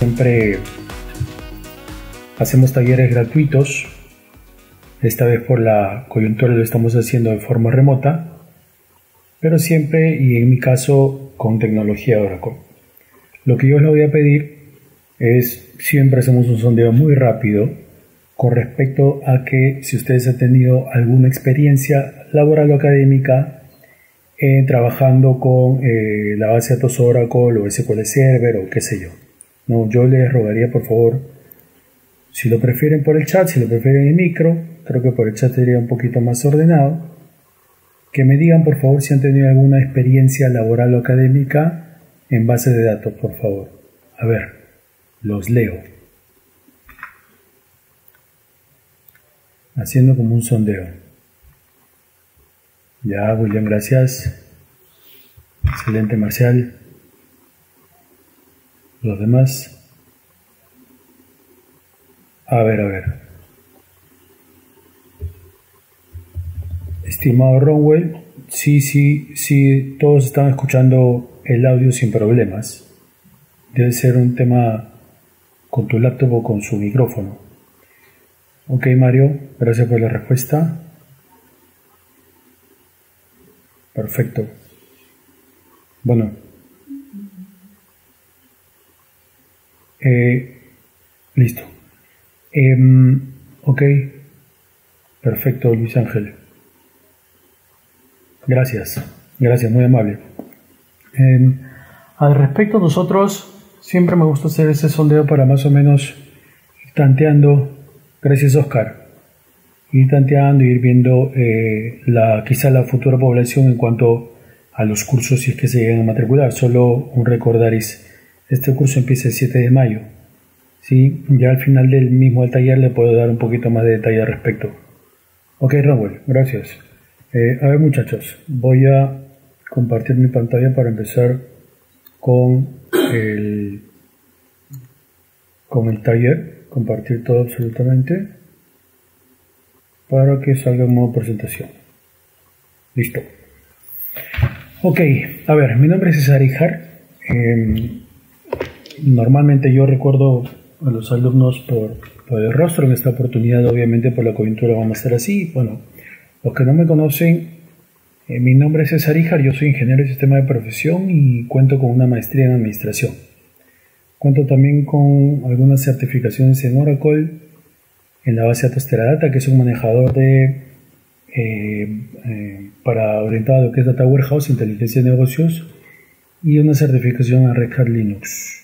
Siempre hacemos talleres gratuitos. Esta vez por la coyuntura lo estamos haciendo de forma remota, pero siempre, y en mi caso, con tecnología Oracle. Lo que yo les voy a pedir es, siempre hacemos un sondeo muy rápido con respecto a que si ustedes han tenido alguna experiencia laboral o académica trabajando con la base de datos Oracle o SQL Server o qué sé yo. No, yo les rogaría, por favor, si lo prefieren por el chat, si lo prefieren en micro, creo que por el chat sería un poquito más ordenado, que me digan, por favor, si han tenido alguna experiencia laboral o académica en base de datos, por favor. A ver, los leo. Haciendo como un sondeo. Ya, William, gracias. Excelente, Marcial. Los demás... A ver. Estimado Ronwell, sí, todos están escuchando el audio sin problemas. Debe ser un tema con tu laptop o con su micrófono. Ok, Mario, gracias por la respuesta. Perfecto. Bueno. Listo. Ok, perfecto, Luis Ángel, gracias, muy amable. Al respecto, nosotros siempre me gusta hacer ese sondeo para más o menos ir tanteando, gracias Oscar, ir tanteando, ir viendo quizá la futura población en cuanto a los cursos, si es que se llegan a matricular. Solo un recordar es, este curso empieza el 7 de mayo. Sí, ya al final del mismo taller le puedo dar un poquito más de detalle al respecto. Ok, Raúl, gracias. A ver, muchachos, voy a compartir mi pantalla para empezar con el taller. Compartir todo absolutamente para que salga en modo presentación. Listo. Ok, a ver, mi nombre es César Híjar. Normalmente yo recuerdo a los alumnos por el rostro. En esta oportunidad, obviamente, por la coyuntura vamos a hacer así. Bueno, los que no me conocen, mi nombre es César Híjar, yo soy ingeniero de sistema de profesión y cuento con una maestría en administración. Cuento también con algunas certificaciones en Oracle, en la base de datos Teradata, que es un manejador para orientado a lo que es Data Warehouse, inteligencia de negocios, y una certificación en Red Hat Linux.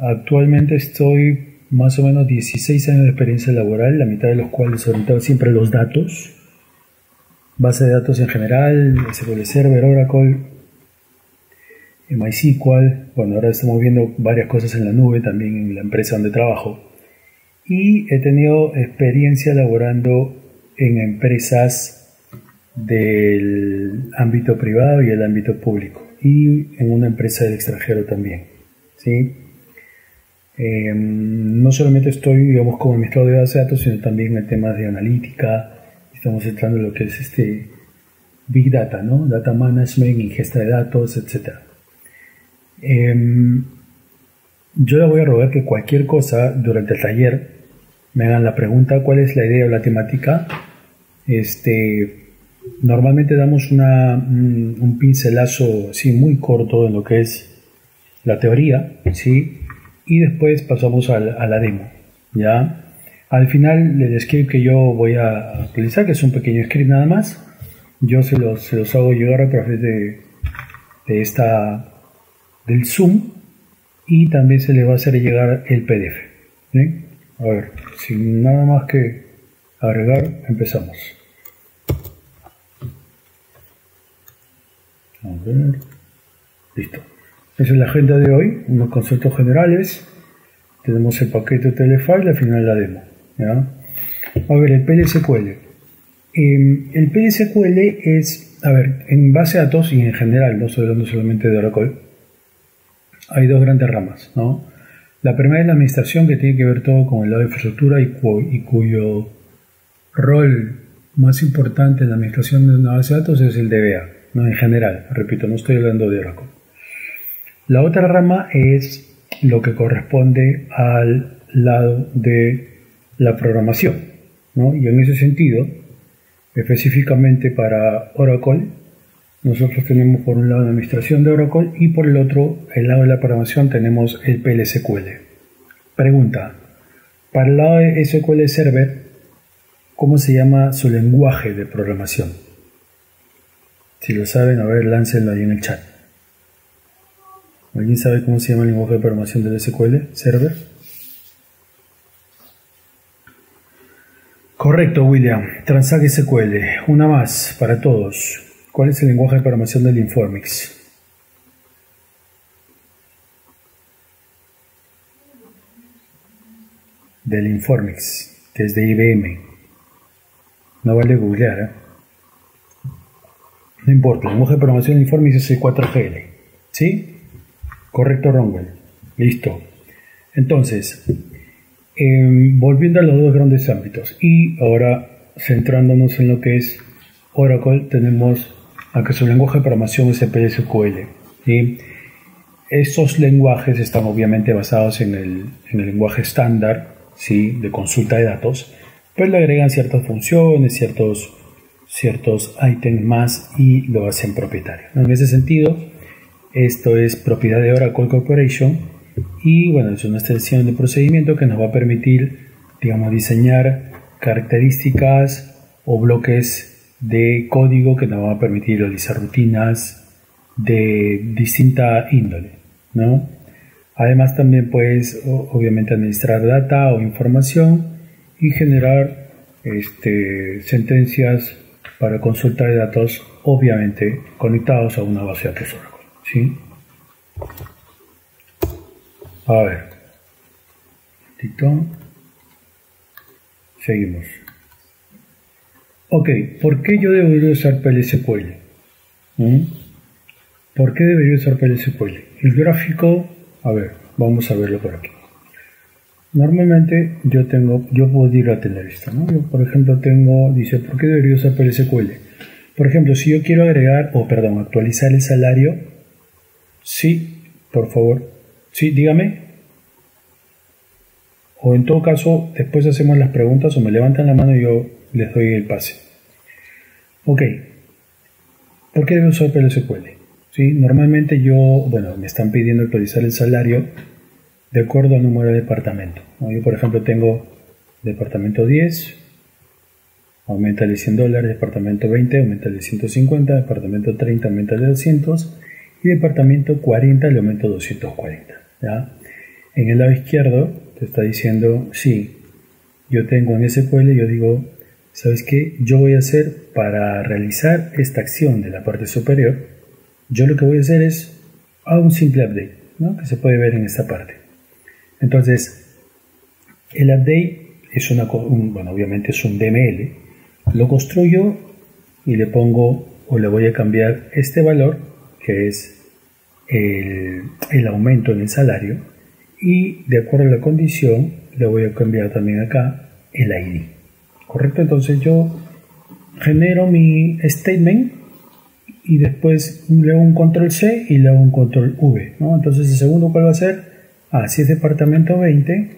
Actualmente estoy más o menos 16 años de experiencia laboral, la mitad de los cuales orientado siempre a los datos, base de datos en general, SQL Server, Oracle, MySQL. Bueno, ahora estamos viendo varias cosas en la nube también en la empresa donde trabajo. Y he tenido experiencia laborando en empresas del ámbito privado y el ámbito público, y en una empresa del extranjero también, ¿sí? No solamente estoy, digamos, como administrador de base de datos, sino también en temas de analítica. Estamos entrando en lo que es Big Data, ¿no? Data Management, ingesta de datos, etc. Yo le voy a rogar que cualquier cosa durante el taller me hagan la pregunta, ¿cuál es la idea o la temática? Normalmente damos un pincelazo, sí, muy corto en lo que es la teoría, ¿sí? Y después pasamos a la demo, ¿ya? Al final del script que yo voy a utilizar, que es un pequeño script nada más, yo se los hago llegar a través del Zoom, y también se les va a hacer llegar el PDF, ¿sí? A ver, sin nada más que agregar, empezamos. A ver, listo. Esa es la agenda de hoy, unos conceptos generales. Tenemos el paquete UTL_FILE y al final la demo, ¿ya? A ver, el PL/SQL. El PL/SQL es, a ver, en base a datos y en general, no estoy hablando solamente de Oracle, hay dos grandes ramas, ¿no? La primera es la administración, que tiene que ver todo con el lado de infraestructura y cuyo rol más importante en la administración de una base de datos es el DBA, ¿no? En general, repito, no estoy hablando de Oracle. La otra rama es lo que corresponde al lado de la programación, ¿no? Y en ese sentido, específicamente para Oracle, nosotros tenemos por un lado la administración de Oracle y por el otro, el lado de la programación, tenemos el PL/SQL. Pregunta, para el lado de SQL Server, ¿cómo se llama su lenguaje de programación? Si lo saben, a ver, láncenlo ahí en el chat. ¿Alguien sabe cómo se llama el lenguaje de programación del SQL Server? Correcto, William. Transact SQL. Una más para todos. ¿Cuál es el lenguaje de programación del Informix? Del Informix, que es de IBM. No vale googlear, ¿eh? No importa, el lenguaje de programación del Informix es el 4GL. ¿Sí? Correcto, Ronwell. Listo. Entonces, volviendo a los dos grandes ámbitos y ahora centrándonos en lo que es Oracle, tenemos a que su lenguaje de programación es el PL/SQL. ¿Sí? Estos lenguajes están obviamente basados en el lenguaje estándar, ¿sí?, de consulta de datos, pero le agregan ciertas funciones, ciertos ítems más y lo hacen propietario, ¿no? En ese sentido, esto es propiedad de Oracle Corporation y bueno, es una extensión de procedimiento que nos va a permitir, digamos, diseñar características o bloques de código que nos va a permitir realizar rutinas de distinta índole, ¿no? Además también puedes obviamente administrar data o información y generar sentencias para consulta de datos, obviamente conectados a una base de datos Oracle, ¿sí? A ver, seguimos. Ok, ¿por qué yo debería usar PL/SQL? ¿Por qué debería usar PL/SQL? El gráfico, a ver, vamos a verlo por aquí. Normalmente yo puedo ir a tener esto, ¿no? Yo, por ejemplo, dice, ¿por qué debería usar PL/SQL? Por ejemplo, si yo quiero actualizar el salario, sí, por favor, sí, dígame. O en todo caso, después hacemos las preguntas o me levantan la mano y yo les doy el pase. Ok, ¿por qué debo usar PL/SQL? ¿Sí? Normalmente me están pidiendo actualizar el salario de acuerdo al número de departamento, ¿no? Yo, por ejemplo, tengo departamento 10, aumentale $100, departamento 20, aumentale $150, departamento 30, aumentale $200 y departamento 40, le aumento $240, ¿ya? En el lado izquierdo te está diciendo, sí, yo tengo en SQL, yo digo, ¿sabes qué? Yo voy a hacer, para realizar esta acción de la parte superior, yo lo que voy a hacer es un simple update, ¿no?, que se puede ver en esta parte. Entonces, el update es obviamente es un DML. Lo construyo y le pongo, o le voy a cambiar este valor, que es el aumento en el salario, y de acuerdo a la condición, le voy a cambiar también acá el ID. ¿Correcto? Entonces yo genero mi statement y después le hago un control C y le hago un control V, ¿no? Entonces el segundo, ¿cuál va a ser? Si es departamento 20,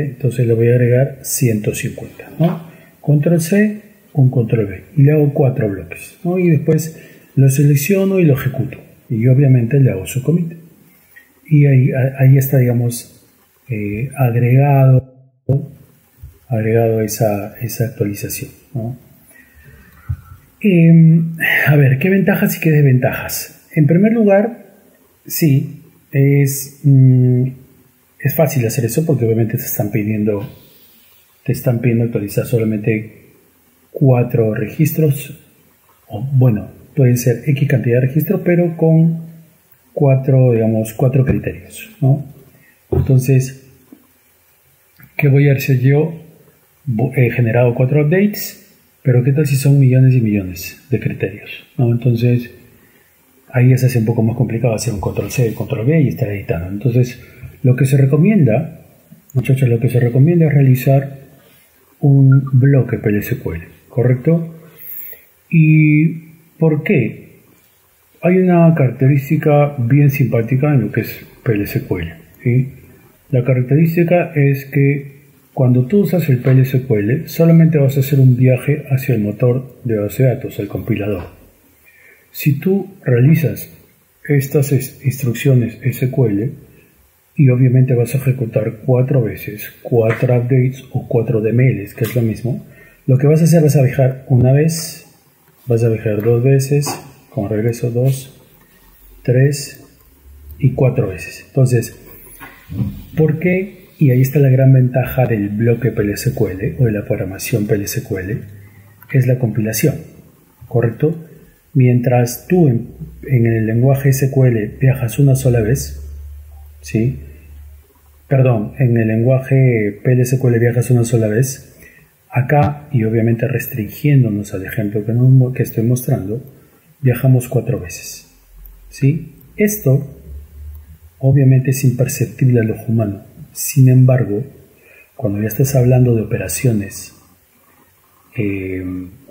entonces le voy a agregar 150, ¿no? Control C, un control V y le hago 4 bloques, ¿no? Y después lo selecciono y lo ejecuto y obviamente le hago su commit. Y ahí está, digamos, agregado esa actualización, ¿no? A ver, ¿qué ventajas y qué desventajas? En primer lugar, sí, es fácil hacer eso porque obviamente te están pidiendo actualizar solamente 4 registros, o bueno, pueden ser X cantidad de registros, pero con 4 criterios, ¿no? Entonces, ¿qué voy a hacer yo? He generado 4 updates, pero ¿qué tal si son millones y millones de criterios, ¿no? Entonces, ahí se hace un poco más complicado hacer un control C, control B y estar editando. Entonces, lo que se recomienda, muchachos, es realizar un bloque PL/SQL, ¿correcto? ¿Y por qué? Hay una característica bien simpática en lo que es PL/SQL, ¿sí? La característica es que cuando tú usas el PL/SQL solamente vas a hacer un viaje hacia el motor de base de datos, al compilador. Si tú realizas estas instrucciones SQL, y obviamente vas a ejecutar 4 veces, 4 updates o 4 DMLs, que es lo mismo, lo que vas a hacer, vas a viajar una vez, vas a viajar 2 veces, con regreso 2, 3 y 4 veces. Entonces, ¿por qué? Y ahí está la gran ventaja del bloque PL/SQL o de la programación PL/SQL, es la compilación, ¿correcto? Mientras tú en el lenguaje SQL viajas una sola vez, ¿sí? Perdón, en el lenguaje PL/SQL viajas una sola vez, acá, y obviamente restringiéndonos al ejemplo que estoy mostrando, viajamos 4 veces, ¿sí? Esto obviamente es imperceptible al ojo humano. Sin embargo, cuando ya estás hablando de operaciones,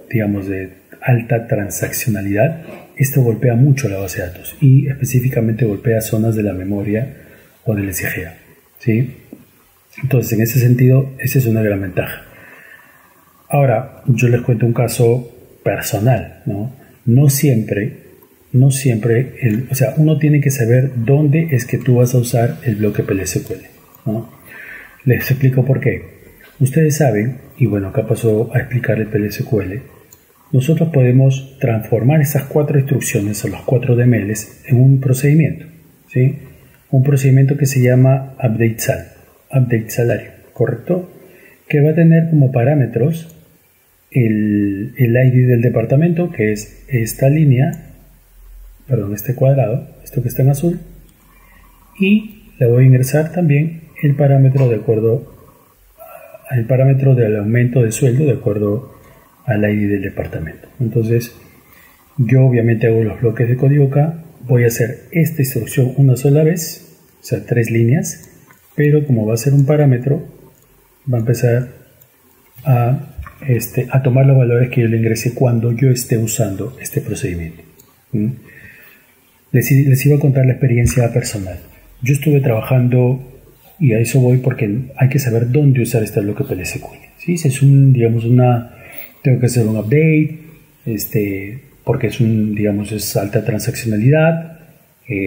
digamos, de alta transaccionalidad, esto golpea mucho la base de datos y específicamente golpea zonas de la memoria o del SGA, ¿sí? Entonces, en ese sentido, esa es una gran ventaja. Ahora, yo les cuento un caso personal, ¿no? No siempre, uno tiene que saber dónde es que tú vas a usar el bloque PL/SQL, ¿no? Les explico por qué. Ustedes saben, y bueno, acá paso a explicar el PL/SQL, nosotros podemos transformar esas 4 instrucciones o los 4 DMLs en un procedimiento, ¿sí? Un procedimiento que se llama update salario, ¿correcto? Que va a tener como parámetros el ID del departamento, que es esta línea, perdón, este cuadrado, esto que está en azul, y le voy a ingresar también el parámetro de acuerdo al parámetro del aumento de sueldo de acuerdo al ID del departamento. Entonces, yo obviamente hago los bloques de código acá, voy a hacer esta instrucción una sola vez, o sea, 3 líneas, pero como va a ser un parámetro, va a empezar a tomar los valores que yo le ingrese cuando yo esté usando este procedimiento. ¿Mm? Les iba a contar la experiencia personal. Yo estuve trabajando, y a eso voy porque hay que saber dónde usar este bloque PL/SQL, ¿sí? Es un, digamos, tengo que hacer un update, porque es un, digamos, es alta transaccionalidad,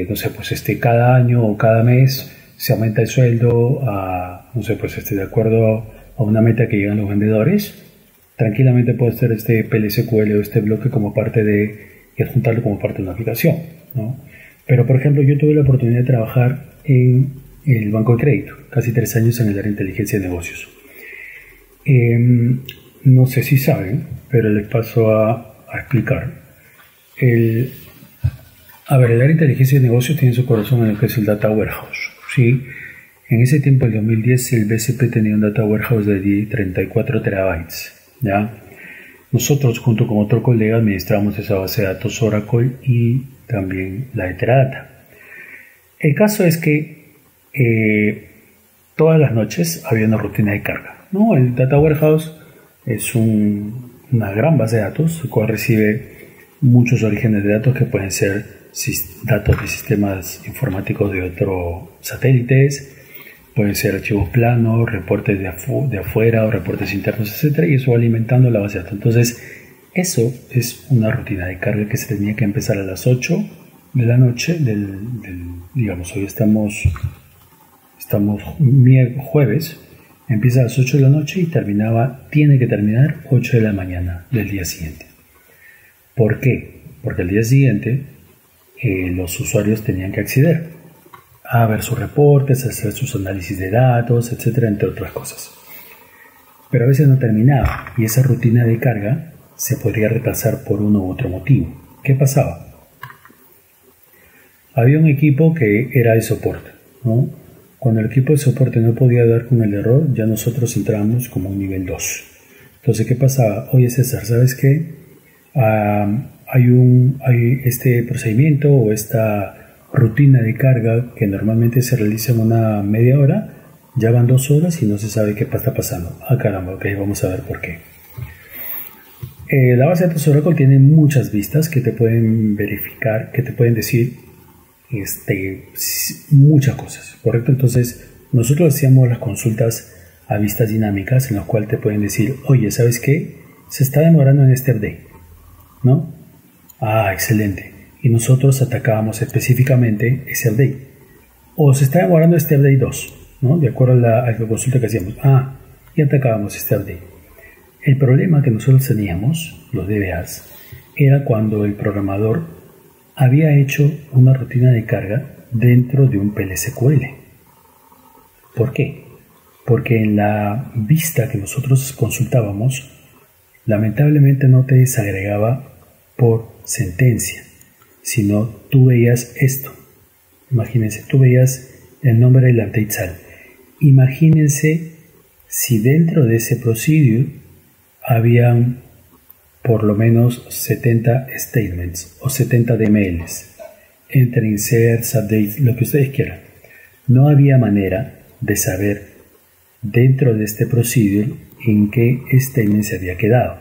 no sé, pues cada año o cada mes se aumenta el sueldo a, no sé, pues de acuerdo a una meta que llegan los vendedores. Tranquilamente puedo hacer este PL/SQL o este bloque como parte y adjuntarlo como parte de una aplicación, ¿no? Pero, por ejemplo, yo tuve la oportunidad de trabajar en el banco de crédito, casi 3 años en el área de inteligencia de negocios. No sé si saben, pero les paso a explicar. El área de inteligencia de negocios tiene su corazón en lo que es el Data Warehouse, ¿sí? En ese tiempo, en 2010, el BCP tenía un Data Warehouse de 34 terabytes, ¿ya? Nosotros, junto con otro colega, administramos esa base de datos Oracle y también la de Teradata. El caso es que todas las noches había una rutina de carga, ¿no? El Data Warehouse es una gran base de datos, el cual recibe muchos orígenes de datos que pueden ser datos de sistemas informáticos de otros satélites, pueden ser archivos planos, reportes de afuera o reportes internos, etcétera, y eso va alimentando la base de datos. Entonces, eso es una rutina de carga que se tenía que empezar a las 8 de la noche digamos, hoy estamos jueves, empieza a las 8 de la noche y tiene que terminar 8 de la mañana del día siguiente. ¿Por qué? Porque al día siguiente los usuarios tenían que acceder a ver sus reportes, a hacer sus análisis de datos, etcétera, entre otras cosas. Pero a veces no terminaba y esa rutina de carga se podría retrasar por uno u otro motivo. ¿Qué pasaba? Había un equipo que era de soporte, ¿no? Cuando el equipo de soporte no podía dar con el error, ya nosotros entrábamos como un nivel 2. Entonces, ¿qué pasaba? Oye, César, ¿sabes qué? Hay este procedimiento o esta rutina de carga que normalmente se realiza en una media hora, ya van 2 horas y no se sabe qué está pasando. Ah, caramba, ok, vamos a ver por qué. La base de datos Oracle tiene muchas vistas que te pueden verificar, que te pueden decir muchas cosas, ¿correcto? Entonces, nosotros hacíamos las consultas a vistas dinámicas en las cuales te pueden decir, oye, ¿sabes qué? Se está demorando en este update, ¿no? Ah, excelente. Y nosotros atacábamos específicamente ese update. O se está demorando este update 2, ¿no? De acuerdo a la consulta que hacíamos. Ah, y atacábamos este update. El problema que nosotros teníamos, los DBAs, era cuando el programador había hecho una rutina de carga dentro de un PL/SQL. ¿Por qué? Porque en la vista que nosotros consultábamos, lamentablemente no te desagregaba por sentencia, sino tú veías esto. Imagínense, tú veías el nombre del update sal. Imagínense si dentro de ese procedure habían por lo menos 70 statements o 70 DMLs, entre inserts, updates, lo que ustedes quieran. No había manera de saber dentro de este procedure en qué statement se había quedado.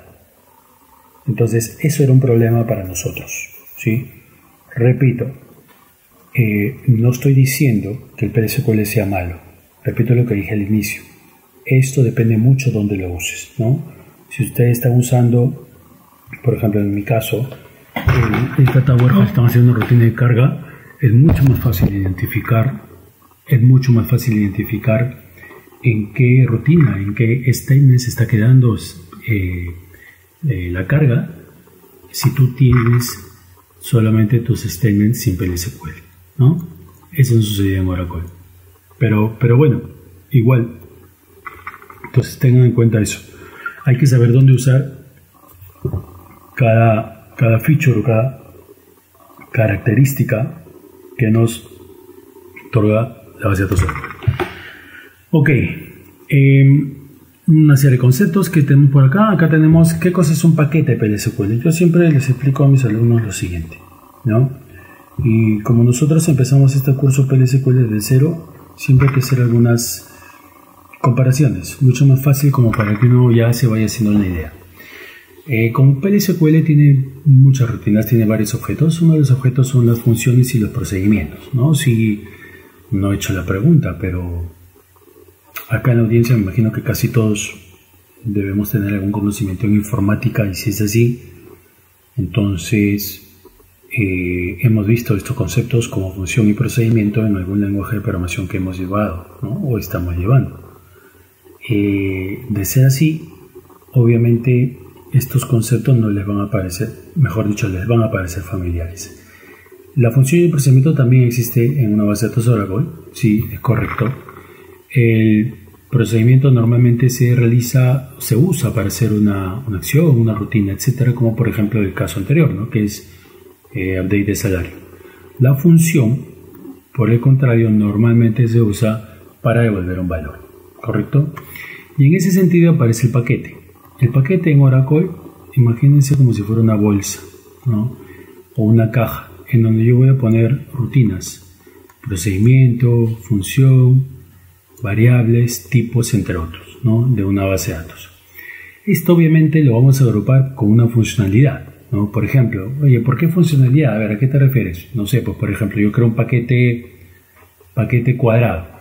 Entonces, eso era un problema para nosotros, ¿sí? Repito, no estoy diciendo que el PL/SQL sea malo. Repito lo que dije al inicio. Esto depende mucho de dónde lo uses, ¿no? Si ustedes están usando, por ejemplo, en mi caso, el Data Warehouse, están haciendo una rutina de carga, es mucho más fácil identificar, en qué rutina, en qué statement se está quedando la carga, si tú tienes solamente tus statements sin PL/SQL, ¿no? Eso no sucedía en Oracle, pero bueno, igual, entonces tengan en cuenta eso. Hay que saber dónde usar cada feature o cada característica que nos otorga la base de datos. Ok, una serie de conceptos que tenemos por acá. Acá tenemos qué cosa es un paquete de PL/SQL. Yo siempre les explico a mis alumnos lo siguiente, ¿no? Y como nosotros empezamos este curso PL/SQL desde cero, siempre hay que hacer algunas comparaciones. Mucho más fácil como para que uno ya se vaya haciendo una idea. Como PL/SQL tiene muchas rutinas, tiene varios objetos. Uno de los objetos son las funciones y los procedimientos, ¿no? Si no he hecho la pregunta, pero acá en la audiencia me imagino que casi todos debemos tener algún conocimiento en informática, y si es así, entonces hemos visto estos conceptos como función y procedimiento en algún lenguaje de programación que hemos llevado, ¿no? O estamos llevando. De ser así, obviamente estos conceptos no les van a parecer, mejor dicho, les van a parecer familiares. La función y el procedimiento también existe en una base de datos Oracle, sí, es correcto. El procedimiento normalmente se realiza, se usa para hacer una acción, una rutina, etcétera, como por ejemplo el caso anterior, ¿no? Que es update de salario. La función, por el contrario, normalmente se usa para devolver un valor, ¿correcto? Y en ese sentido aparece el paquete. El paquete en Oracle, imagínense como si fuera una bolsa, ¿no? O una caja, en donde yo voy a poner rutinas, procedimiento, función, variables, tipos, entre otros, ¿no? De una base de datos. Esto obviamente lo vamos a agrupar con una funcionalidad, ¿no? Por ejemplo, oye, ¿por qué funcionalidad? A ver, ¿a qué te refieres? No sé, pues por ejemplo, yo creo un paquete cuadrado.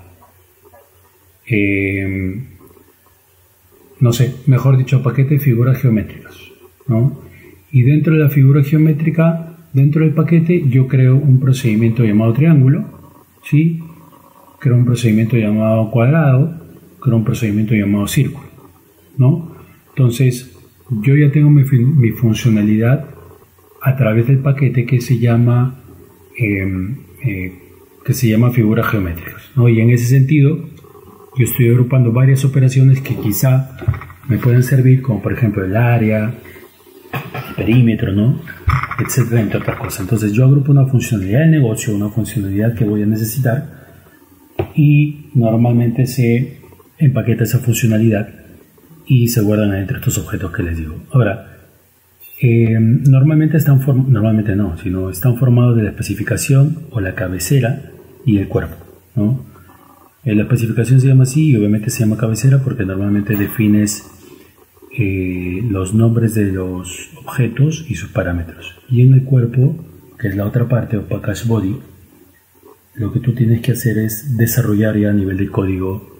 No sé, mejor dicho, paquete de figuras geométricas, ¿no? Y dentro de la figura geométrica, dentro del paquete, yo creo un procedimiento llamado triángulo, ¿sí? Creo un procedimiento llamado cuadrado, creo un procedimiento llamado círculo, ¿no? Entonces, yo ya tengo mi funcionalidad a través del paquete que se llama figuras geométricas, ¿no? Y en ese sentido, yo estoy agrupando varias operaciones que quizá me pueden servir, como por ejemplo el área, el perímetro, ¿no? Etcétera, entre otras cosas. Entonces, yo agrupo una funcionalidad de negocio, una funcionalidad que voy a necesitar, y normalmente se empaqueta esa funcionalidad y se guardan entre estos objetos que les digo. Ahora, normalmente están formados de la especificación o la cabecera y el cuerpo, ¿no? La especificación se llama así y obviamente se llama cabecera porque normalmente defines los nombres de los objetos y sus parámetros. Y en el cuerpo, que es la otra parte, o package body, lo que tú tienes que hacer es desarrollar ya a nivel de código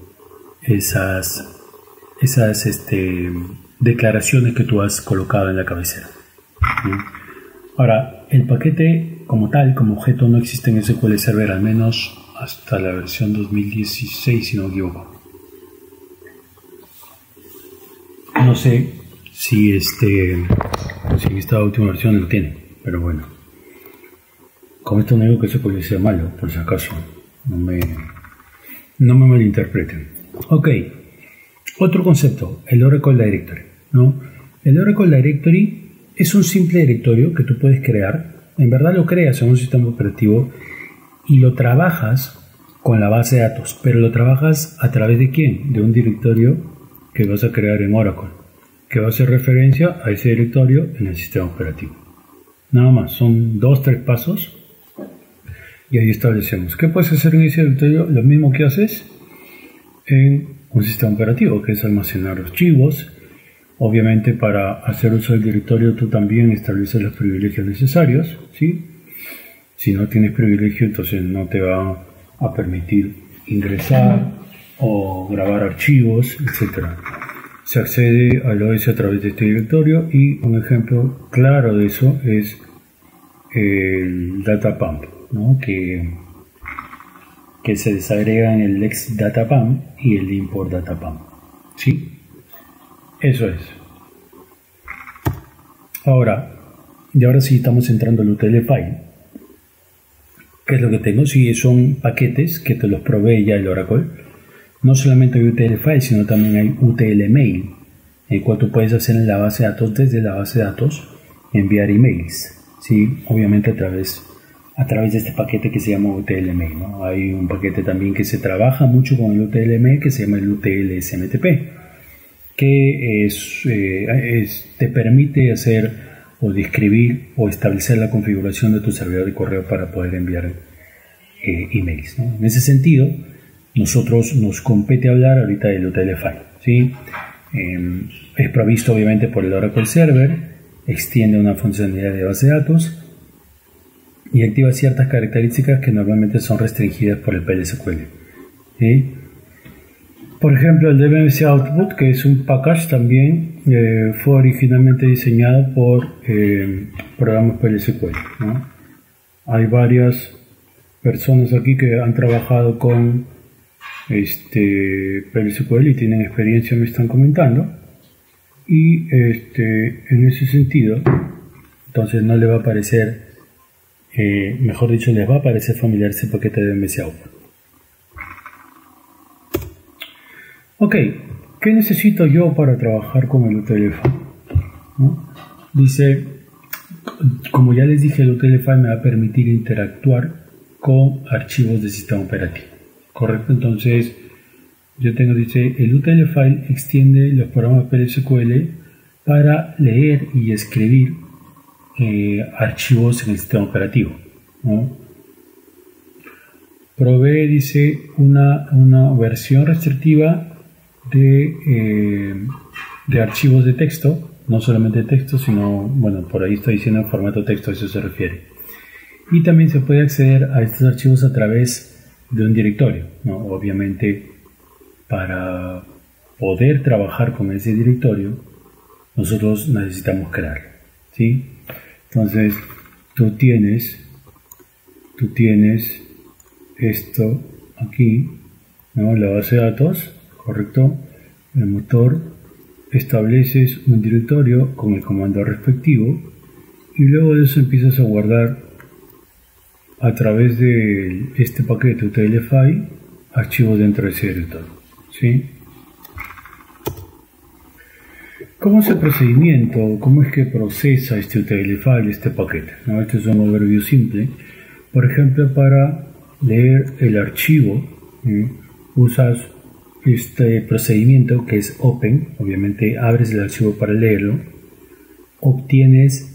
esas declaraciones que tú has colocado en la cabecera. Bien. Ahora, el paquete como tal, como objeto, no existe en SQL Server, al menos hasta la versión 2016, si no me equivoco. No sé si si esta última versión lo tiene, pero bueno. Con esto no digo que SQL sea malo, por si acaso. No me malinterpreten. Ok. Otro concepto, el Oracle Directory, ¿no? El Oracle Directory es un simple directorio que tú puedes crear. En verdad lo creas en un sistema operativo y lo trabajas con la base de datos. Pero lo trabajas a través de ¿quién? De un directorio que vas a crear en Oracle, que va a hacer referencia a ese directorio en el sistema operativo. Nada más, son 2-3 pasos y ahí establecemos. ¿Qué puedes hacer en ese directorio? Lo mismo que haces en un sistema operativo, que es almacenar archivos. Obviamente, para hacer uso del directorio, tú también estableces los privilegios necesarios, ¿sí? Si no tienes privilegio, entonces no te va a permitir ingresar o grabar archivos, etc. Se accede al OS a través de este directorio y un ejemplo claro de eso es el DataPump, ¿no? que se desagregan el EXP DataPump y el IMP DataPump, ¿sí? Eso es. Ahora sí estamos entrando al UTL_FILE. ¿Qué es lo que tengo? Sí, son paquetes que te los provee ya el Oracle. No solamente hay UTL_FILE, sino también hay UTL_MAIL, el cual tú puedes hacer en la base de datos, desde la base de datos, enviar emails, ¿sí? Obviamente a través de este paquete que se llama UTL_MAIL, ¿no? Hay un paquete también que se trabaja mucho con el UTL_MAIL que se llama el UTLSMTP, que te permite hacer o describir o establecer la configuración de tu servidor de correo para poder enviar emails, ¿no? En ese sentido, nosotros nos compete hablar ahorita del UTL_FILE, ¿sí? Es provisto obviamente por el Oracle Server, extiende una funcionalidad de base de datos y activa ciertas características que normalmente son restringidas por el PL/SQL, ¿sí? Por ejemplo, el DBMS Output, que es un package también, fue originalmente diseñado por programas PL/SQL, ¿no? Hay varias personas aquí que han trabajado con PL/SQL y tienen experiencia, me están comentando. Y en ese sentido, entonces no le va a parecer, mejor dicho, les va a parecer familiar ese paquete de DBMS Output. Ok, ¿qué necesito yo para trabajar con el UTL_FILE? ¿No? Dice, como ya les dije, el UTL_FILE me va a permitir interactuar con archivos de sistema operativo, ¿correcto? Entonces, yo tengo, dice, el UTL_FILE extiende los programas PL/SQL para leer y escribir archivos en el sistema operativo, ¿no? Provee, dice, una versión restrictiva de archivos de texto, no solamente texto, sino, bueno, por ahí está diciendo en formato texto, a eso se refiere. Y también se puede acceder a estos archivos a través de un directorio, ¿no? Obviamente, para poder trabajar con ese directorio, nosotros necesitamos crearlo, ¿sí? Entonces, tú tienes esto aquí, ¿no? La base de datos, correcto, el motor, estableces un directorio con el comando respectivo y luego de eso empiezas a guardar a través de este paquete UTL_FILE archivos dentro de ese directorio, ¿sí? ¿Cómo es el procedimiento? ¿Cómo es que procesa este UTL_FILE, este paquete? ¿No? Este es un overview simple. Por ejemplo, para leer el archivo, ¿sí? Usas este procedimiento que es open, obviamente abres el archivo para leerlo, obtienes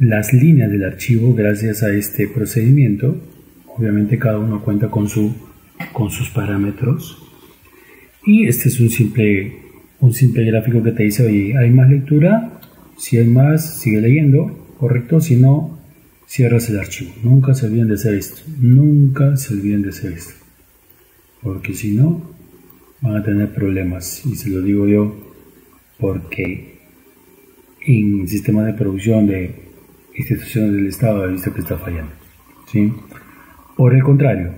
las líneas del archivo gracias a este procedimiento, obviamente cada uno cuenta con sus parámetros, y este es un simple un simple gráfico que te dice, oye, ¿hay más lectura? Si hay más, sigue leyendo, correcto, si no, cierras el archivo. Nunca se olviden de hacer esto, nunca se olviden de hacer esto, porque si no, van a tener problemas, y se lo digo yo, porque en sistemas de producción de instituciones del Estado he visto que está fallando, ¿sí? Por el contrario,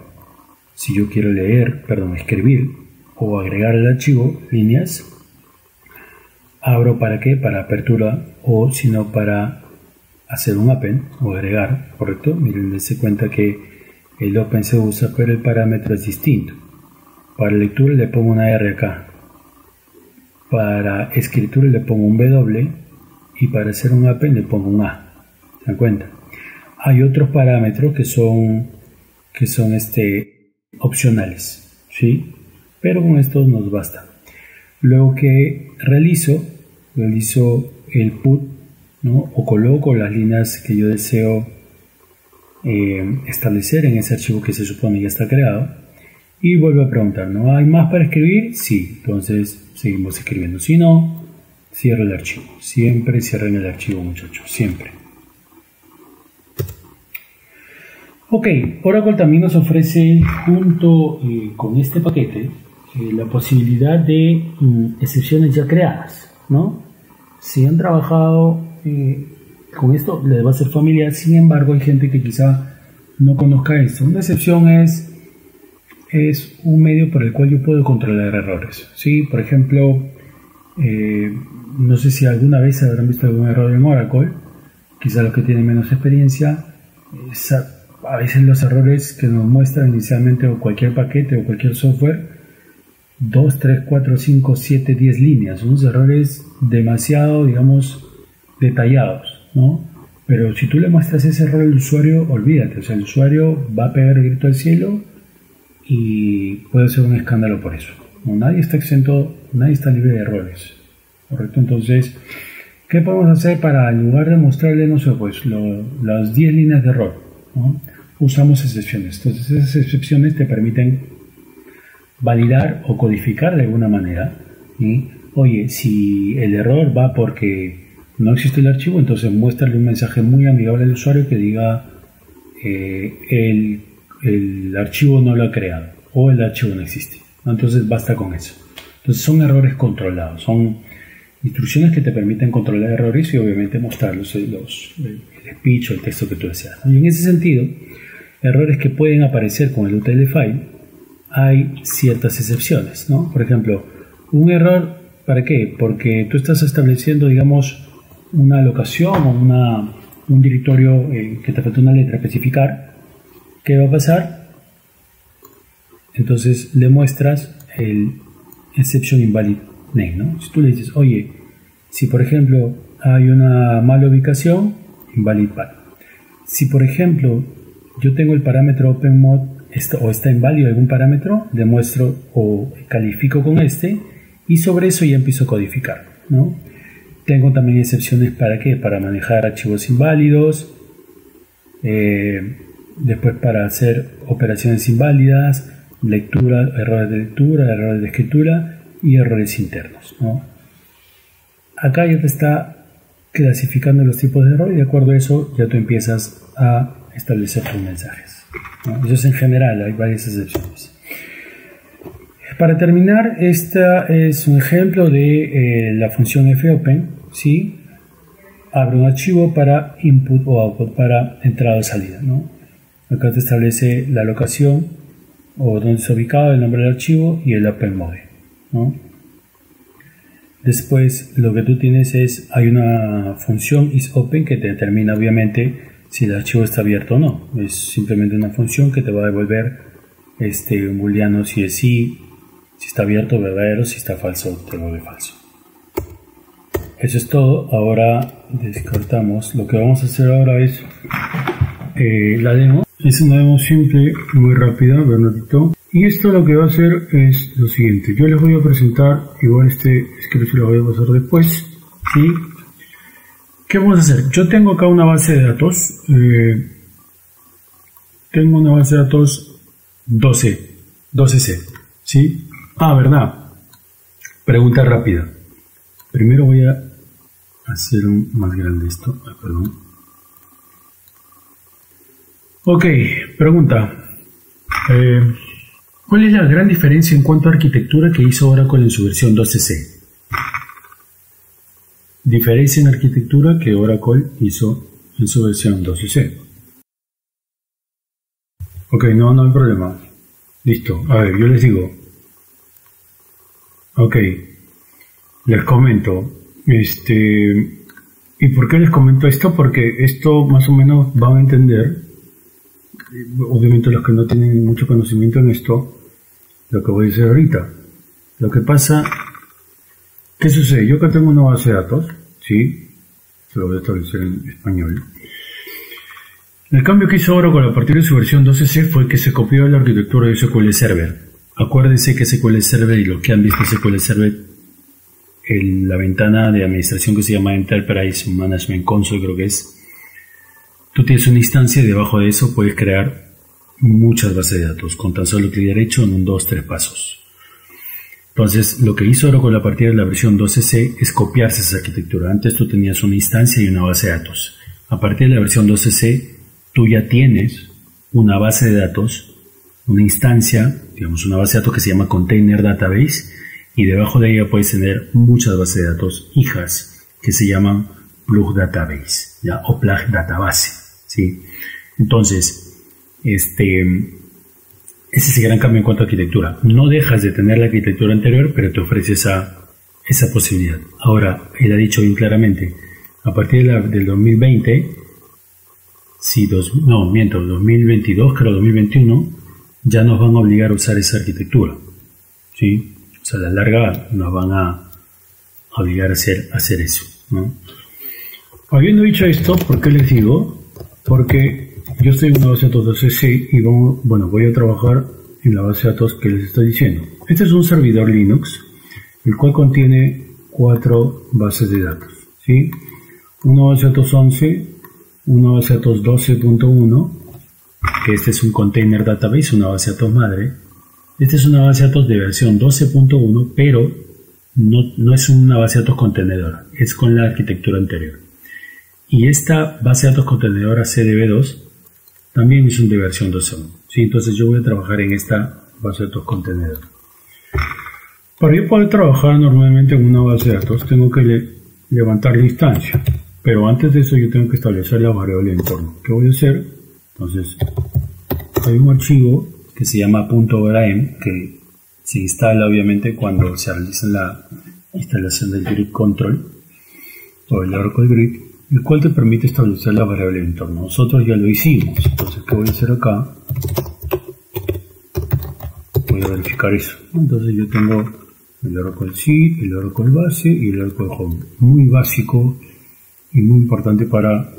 si yo quiero leer, perdón, escribir o agregar al archivo líneas, abro para qué, para apertura, o si no, para hacer un open o agregar, ¿correcto? Miren, dense cuenta que el open se usa, pero el parámetro es distinto. Para lectura le pongo una R acá, para escritura le pongo un W, y para hacer un open le pongo un A. ¿Se dan cuenta? Hay otros parámetros que son opcionales, ¿sí? Pero con estos nos basta. Luego que realizo el put, ¿no? O coloco las líneas que yo deseo establecer en ese archivo que se supone ya está creado, y vuelvo a preguntar, ¿no? ¿Hay más para escribir? Sí, entonces seguimos escribiendo. Si no, cierro el archivo. Siempre cierren el archivo, muchachos, siempre. Ok, Oracle también nos ofrece, junto con este paquete, la posibilidad de excepciones ya creadas, ¿no? Si han trabajado con esto, les va a ser familiar. Sin embargo, hay gente que quizá no conozca esto. Una excepción es un medio por el cual yo puedo controlar errores, ¿sí? Por ejemplo, no sé si alguna vez habrán visto algún error en Oracle, quizá los que tienen menos experiencia. A veces los errores que nos muestran inicialmente, o cualquier paquete o cualquier software, 2, 3, 4, 5, 7, 10 líneas, unos errores demasiado, digamos, detallados, ¿no? Pero si tú le muestras ese error al usuario, olvídate, o sea, el usuario va a pegar el grito al cielo y puede ser un escándalo por eso. No, nadie está exento, nadie está libre de errores, ¿correcto? Entonces, ¿qué podemos hacer para, en lugar de mostrarle, no sé, pues, las 10 líneas de error, ¿no? Usamos excepciones. Entonces, esas excepciones te permiten validar o codificar de alguna manera, ¿sí? Oye, si el error va porque no existe el archivo, entonces muéstrale un mensaje muy amigable al usuario que diga el archivo no lo ha creado, o el archivo no existe. Entonces basta con eso. Entonces son errores controlados, son instrucciones que te permiten controlar errores y obviamente mostrarlos el speech o el texto que tú deseas. Y en ese sentido, errores que pueden aparecer con el UTL file, hay ciertas excepciones, ¿no? Por ejemplo, un error, ¿para qué? Porque tú estás estableciendo, digamos, una locación o un directorio que te falta una letra especificar. ¿Qué va a pasar? Entonces le muestras el exception invalid name, ¿no? Si tú le dices, oye, si por ejemplo hay una mala ubicación, invalid path. Si por ejemplo yo tengo el parámetro open mode o está inválido algún parámetro, demuestro o califico con este, y sobre eso ya empiezo a codificar, ¿no? Tengo también excepciones para qué, para manejar archivos inválidos, después para hacer operaciones inválidas, lectura, errores de escritura y errores internos, ¿no? Acá ya te está clasificando los tipos de error y de acuerdo a eso ya tú empiezas a establecer tus mensajes, ¿no? Eso es en general, hay varias excepciones. Para terminar, esta es un ejemplo de la función fopen, ¿sí? Abro un archivo para input o output, para entrada o salida, ¿no? Acá te establece la locación o donde está ubicado, el nombre del archivo y el open mode, ¿no? Después lo que tú tienes es, hay una función isOpen que te determina obviamente si el archivo está abierto o no. Es simplemente una función que te va a devolver un booleano, si es sí, si está abierto verdadero, si está falso te devuelve falso. Eso es todo. Ahora descartamos. Lo que vamos a hacer ahora es la demo. Es una demo simple, muy rápida, Bernardito. Y esto lo que va a hacer es lo siguiente. Yo les voy a presentar, igual este script se lo voy a pasar después, ¿sí? ¿Qué vamos a hacer? Yo tengo acá una base de datos. Tengo una base de datos 12C, ¿sí? Ah, ¿verdad? Pregunta rápida. Primero voy a hacer un más grande esto. Perdón. Ok, pregunta. ¿Cuál es la gran diferencia en cuanto a arquitectura que hizo Oracle en su versión 12c? Diferencia en arquitectura que Oracle hizo en su versión 12c. Ok, no hay problema. Listo. A ver, yo les digo. Ok. Les comento. ¿Y por qué les comento esto? Porque esto más o menos van a entender. Obviamente los que no tienen mucho conocimiento en esto, lo que voy a decir ahorita. Lo que pasa, ¿qué sucede? Yo acá tengo una base de datos, ¿sí? Se lo voy a traducir en español. El cambio que hizo Oracle a partir de su versión 12c fue que se copió la arquitectura de SQL Server. Acuérdense que SQL Server, y los que han visto SQL Server, en la ventana de administración que se llama Enterprise Management Console, creo que es, tú tienes una instancia y debajo de eso puedes crear muchas bases de datos con tan solo clic derecho en un 2-3 pasos. Entonces, lo que hizo Oracle a partir de la versión 12c es copiarse esa arquitectura. Antes tú tenías una instancia y una base de datos. A partir de la versión 12c, tú ya tienes una base de datos, una instancia, digamos una base de datos que se llama container database, y debajo de ella puedes tener muchas bases de datos hijas que se llaman plug database, ¿ya? O plug database. ¿Sí? Entonces, ese es el gran cambio en cuanto a arquitectura. No dejas de tener la arquitectura anterior, pero te ofrece esa posibilidad. Ahora, él ha dicho bien claramente, a partir del 2020, sí, 2022, creo 2021, ya nos van a obligar a usar esa arquitectura. ¿Sí? O sea, a la larga nos van a obligar a hacer eso, ¿no? Habiendo dicho esto, ¿por qué les digo? Porque yo estoy en una base de datos 12c y voy a trabajar en la base de datos que les estoy diciendo. Este es un servidor Linux, el cual contiene 4 bases de datos, ¿sí? Una base de datos 11, una base de datos 12.1, que este es un container database, una base de datos madre. Esta es una base de datos de versión 12.1, pero no es una base de datos contenedora, es con la arquitectura anterior. Y esta base de datos contenedora CDB2 también es de versión 12.1. ¿Sí? Entonces yo voy a trabajar en esta base de datos contenedora. Para yo poder trabajar normalmente en una base de datos tengo que levantar la instancia. Pero antes de eso yo tengo que establecer la variable de entorno. ¿Qué voy a hacer? Entonces hay un archivo que se llama .oraem que se instala obviamente cuando se realiza la instalación del Grid Control o el Oracle Grid, el cual te permite establecer la variable de entorno. Nosotros ya lo hicimos, entonces ¿qué voy a hacer acá? Voy a verificar eso. Entonces yo tengo el Oracle Seed, el Oracle Base y el Oracle Home. Muy básico y muy importante para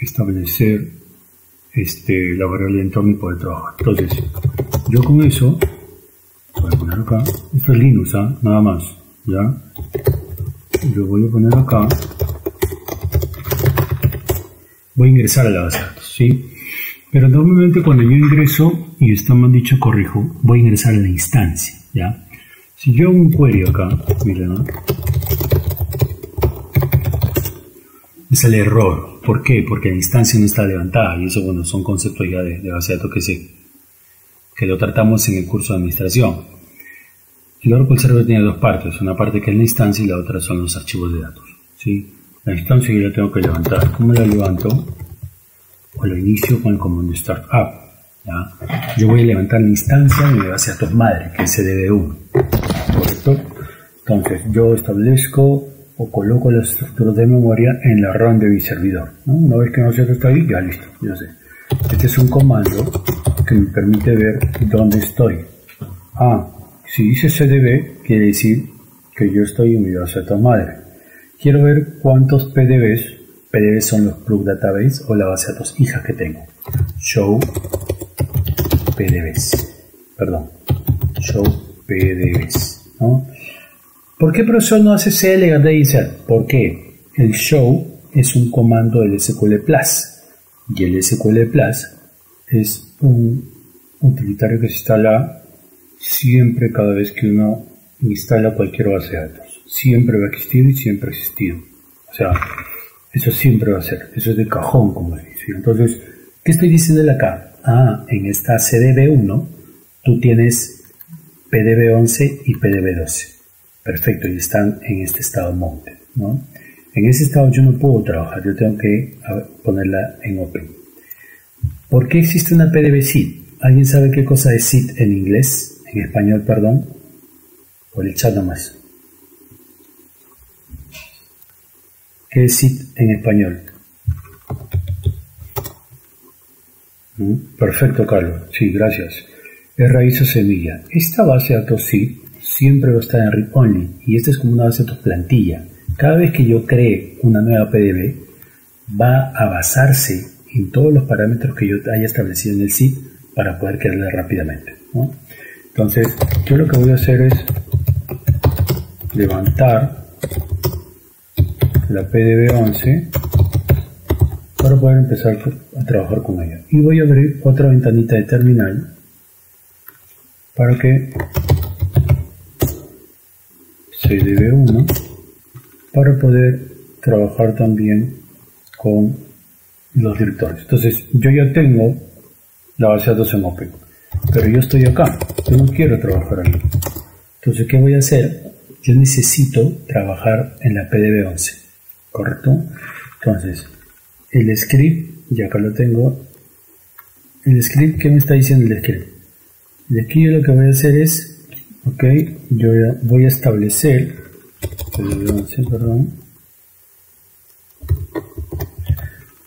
establecer la variable de entorno y poder trabajar. Entonces, yo con eso, voy a poner acá, esto es Linux, ¿eh? Nada más, ¿ya? Yo voy a poner acá, voy a ingresar a la base de datos, ¿sí? Pero normalmente cuando yo ingreso, y está mal dicho, corrijo, voy a ingresar a la instancia, ¿ya? Si yo hago un query acá, mira, ¿no? Me sale error. ¿Por qué? Porque la instancia no está levantada, y eso, bueno, son conceptos ya de base de datos que lo tratamos en el curso de administración. El Oracle Server tiene dos partes, una parte que es la instancia y la otra son los archivos de datos, ¿sí? La instancia yo la tengo que levantar. ¿Cómo la levanto? O la inicio con el comando Start Up, ¿ya? Yo voy a levantar la instancia de mi base de datos madre, que es CDB1, ¿correcto? Entonces yo establezco o coloco las estructuras de memoria en la RAM de mi servidor, ¿no? Una vez que no se está ahí, ya listo, ya sé. Este es un comando que me permite ver dónde estoy. Ah, si dice CDB, quiere decir que yo estoy en mi base de datos madre. Quiero ver cuántos PDBs son los plug database o la base de datos hijas que tengo. Show PDBs, ¿no? ¿Por qué profesor no hace CL de insert? Porque el show es un comando del SQL Plus y el SQL Plus es un utilitario que se instala siempre cada vez que uno instala cualquier base de datos. Siempre va a existir y siempre ha existido. O sea, eso siempre va a ser. Eso es de cajón, como se dice. Entonces, ¿qué estoy diciendo acá? Ah, en esta CDB1 tú tienes PDB11 y PDB12. Perfecto, y están en este estado mounted, ¿no? En ese estado yo no puedo trabajar, yo tengo que ponerla en open. ¿Por qué existe una PDB seed? ¿Alguien sabe qué cosa es seed en inglés? En español, perdón. Por el chat nomás. ¿Qué es seed en español? Perfecto, Carlos. Sí, gracias. Es raíz o semilla. Esta base de datos seed siempre va a estar en read only. Y esta es como una base de datos plantilla. Cada vez que yo cree una nueva PDB, va a basarse en todos los parámetros que yo haya establecido en el seed para poder crearla rápidamente, ¿no? Entonces, yo lo que voy a hacer es levantar la PDB11 para poder empezar a trabajar con ella. Y voy a abrir otra ventanita de terminal para que CDB1 para poder trabajar también con los directores. Entonces, yo ya tengo la base de datos en open, pero yo estoy acá, yo no quiero trabajar ahí. Entonces, ¿qué voy a hacer? Yo necesito trabajar en la PDB11, ¿correcto? Entonces, el script, ya acá lo tengo. El script, ¿qué me está diciendo el script? De aquí lo que voy a hacer es, ok, yo voy a establecer PDB11, perdón.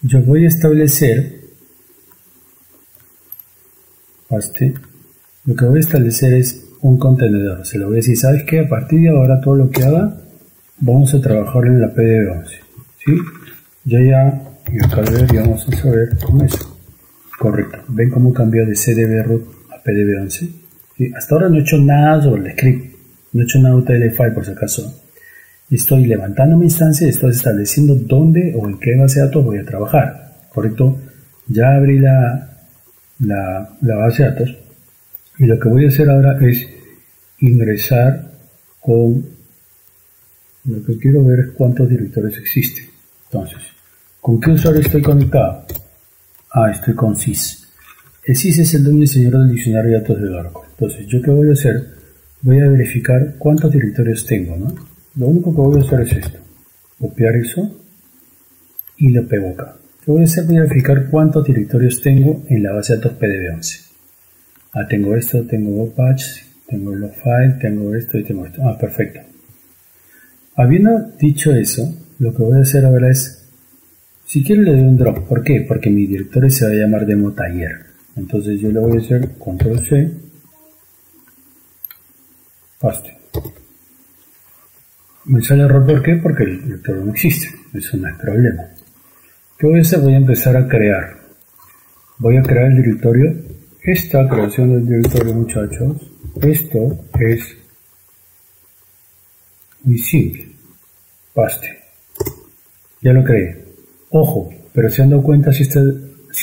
Yo voy a establecer lo que voy a establecer es un contenedor. Se lo voy a decir, ¿sabes qué? A partir de ahora todo lo que haga vamos a trabajar en la PDB11, ¿sí? Y acá ya vamos a saber cómo es. Correcto. ¿Ven cómo cambió de CDB root a PDB11? ¿Sí? Hasta ahora no he hecho nada sobre el script. No he hecho nada UTL_FILE por si acaso. Estoy levantando mi instancia y estoy estableciendo dónde o en qué base de datos voy a trabajar. ¿Correcto? Ya abrí la base de datos. Y lo que voy a hacer ahora es ingresar con... Lo que quiero ver es cuántos directores existen. Entonces, ¿con qué usuario estoy conectado? Ah, estoy con sys. El sys es el dueño y señor del diccionario de datos de Oracle. Entonces, ¿yo qué voy a hacer? Voy a verificar cuántos directorios tengo, ¿no? Lo único que voy a hacer es esto. Copiar eso y lo pego acá. ¿Qué voy a hacer? Voy a verificar cuántos directorios tengo en la base de datos PDB11. Ah, tengo esto, tengo patch, tengo los files, tengo esto y tengo esto. Ah, perfecto. Habiendo dicho eso, lo que voy a hacer ahora es, si quiero le doy un drop. ¿Por qué? Porque mi directorio se va a llamar demo taller. Entonces yo le voy a hacer control C, paste. Me sale error, ¿por qué? Porque el directorio no existe. Eso no es problema. ¿Qué voy a hacer? Voy a empezar a crear. Voy a crear el directorio. Esta creación del directorio, muchachos, esto es muy simple. Paste. Ya lo creé. Ojo, pero se han dado cuenta si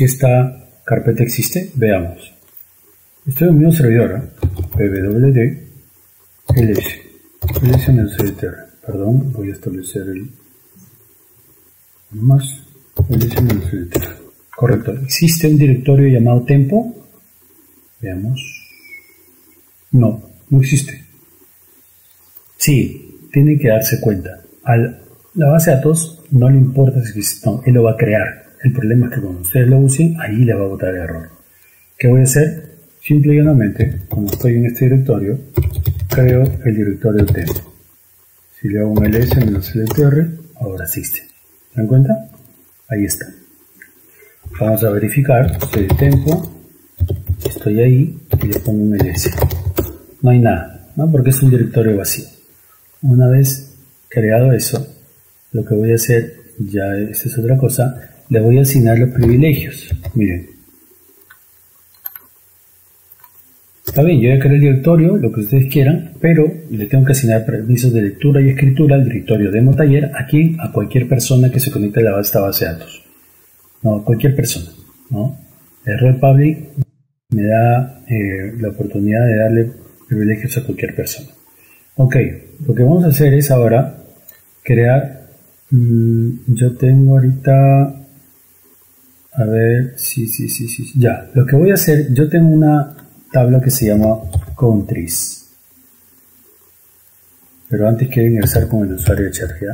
esta carpeta existe. Veamos. Estoy en mi mismo servidor, ¿eh? pwd ls. Perdón, voy a establecer el más ls. Correcto. ¿Existe un directorio llamado tempo? Veamos. No, no existe. Sí, tiene que darse cuenta. La base de datos no le importa si existe. No, él lo va a crear. El problema es que cuando ustedes lo usen, ahí le va a botar el error. ¿Qué voy a hacer? Simple y llanamente, como estoy en este directorio, creo el directorio tempo. Si le hago un ls-ltr, ahora existe. ¿Se dan cuenta? Ahí está. Vamos a verificar si el tempo. Estoy ahí y le pongo un ls. No hay nada, ¿no? Porque es un directorio vacío. Una vez creado eso, lo que voy a hacer, ya esta es otra cosa, le voy a asignar los privilegios. Miren. Está bien, yo voy a crear el directorio, lo que ustedes quieran, pero le tengo que asignar permisos de lectura y escritura al directorio demo taller, aquí a cualquier persona que se conecte a esta base de datos. No, cualquier persona, ¿no? El red public me da la oportunidad de darle privilegios a cualquier persona. Ok, lo que vamos a hacer es ahora crear, yo tengo ahorita, a ver, sí, ya, lo que voy a hacer, yo tengo una tabla que se llama countries, pero antes quiero ingresar con el usuario de ChatGPT.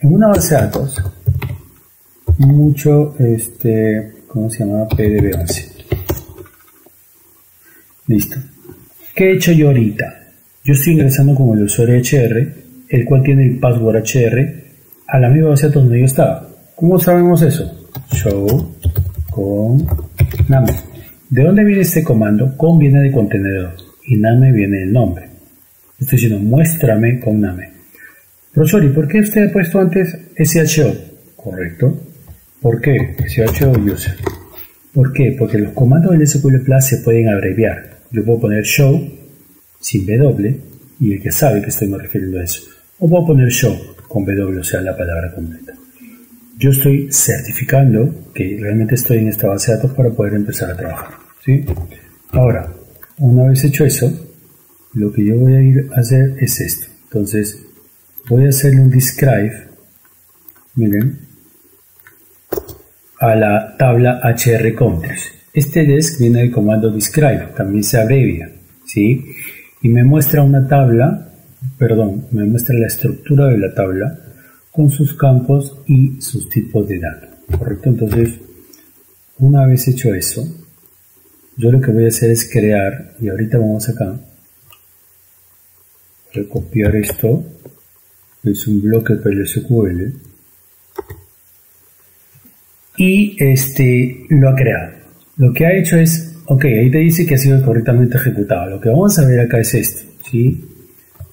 En una base de datos, mucho, ¿cómo se llama? PDB11. Listo. ¿Qué he hecho yo ahorita? Yo estoy ingresando con el usuario HR, el cual tiene el password HR, a la misma base de datos donde yo estaba. ¿Cómo sabemos eso? Show con name. ¿De dónde viene este comando? Con viene de contenedor y name viene el nombre. Estoy diciendo muéstrame con name. Profesor, ¿y por qué usted ha puesto antes SHO? Correcto. ¿Por qué? SHO user. ¿Por qué? Porque los comandos del SQL Plus se pueden abreviar. Yo puedo poner show sin W y el que sabe que estoy me refiriendo a eso. O puedo poner show con W, o sea, la palabra completa. Yo estoy certificando que realmente estoy en esta base de datos para poder empezar a trabajar, ¿sí? Ahora, una vez hecho eso, lo que yo voy a ir a hacer es esto. Entonces, voy a hacerle un describe, miren, a la tabla HR countries. Este desc viene del comando describe, también se abrevia, ¿sí? Y me muestra una tabla, perdón, me muestra la estructura de la tabla con sus campos y sus tipos de datos, ¿correcto? Entonces, una vez hecho eso, yo lo que voy a hacer es crear, y ahorita vamos acá, recopiar esto, es un bloque PL/SQL, y lo ha creado. Lo que ha hecho es, ok, ahí te dice que ha sido correctamente ejecutado. Lo que vamos a ver acá es esto, ¿sí?